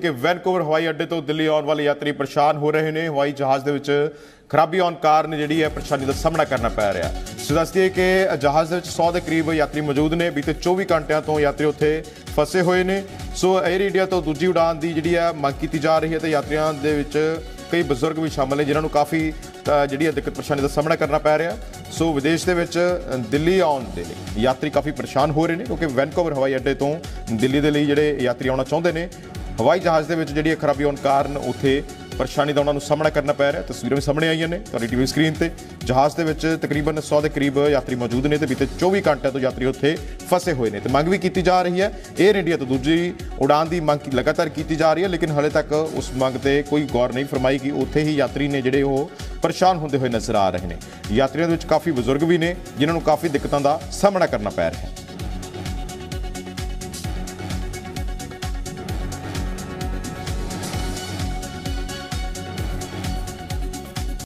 ਕਿ ਵੈਨਕੂਵਰ हवाई अड्डे तो दिल्ली आने वाले यात्री परेशान हो रहे हैं। हवाई जहाज़ के ਵਿੱਚ खराबी ਆਉਣ ਕਾਰਨ ਜਿਹੜੀ ਹੈ ਪਰੇਸ਼ਾਨੀ ਦਾ ਸਾਹਮਣਾ ਕਰਨਾ ਪੈ ਰਿਹਾ। ਦੱਸਦੀ ਹੈ ਕਿ जहाज़ 100 ਦੇ करीब यात्री मौजूद ने। बीते 24 ਘੰਟਿਆਂ ਤੋਂ यात्री ਉੱਥੇ ਫਸੇ ਹੋਏ ਨੇ। सो एयर इंडिया तो दूजी उड़ान की ਜਿਹੜੀ ਹੈ ਮੰਗ ਕੀਤੀ ਜਾ ਰਹੀ ਹੈ ਤੇ ਯਾਤਰੀਆਂ ਦੇ ਵਿੱਚ कई बजुर्ग भी शामिल ने जिन्होंने काफ़ी जी दिक्कत परेशानी का सामना करना पै रहा। सो विदेश के दिल्ली आने के लिए यात्री काफ़ी परेशान हो रहे हैं क्योंकि वैनकूवर हवाई अड्डे तो दिल्ली के लिए जोड़े यात्री आना चाहते हैं। हवाई जहाज़ के जी खराबी आने कारण उत्थे परेशानी का उन्होंने सामना करना पै रहा। तस्वीरें भी सामने आई ने तो टीवी स्क्रीन पर जहाज़ के तकरीबन 100 के करीब यात्री मौजूद ने। बीते 24 घंटे तो यात्री उत्थे फसे हुए हैं। तो मंग भी की जा रही है एयर इंडिया तो दूजी उड़ान की मंग लगातार की जा रही है, लेकिन हाले तक उस मंग पर कोई गौर नहीं फरमाई कि उत्थे ही यात्री ने जोड़े वो परेशान होंदे हुए नजर आ रहे हैं। यात्रियों के काफ़ी बजुर्ग भी ने जिन्होंने काफ़ी दिक्कतों का सामना करना पै रहा है।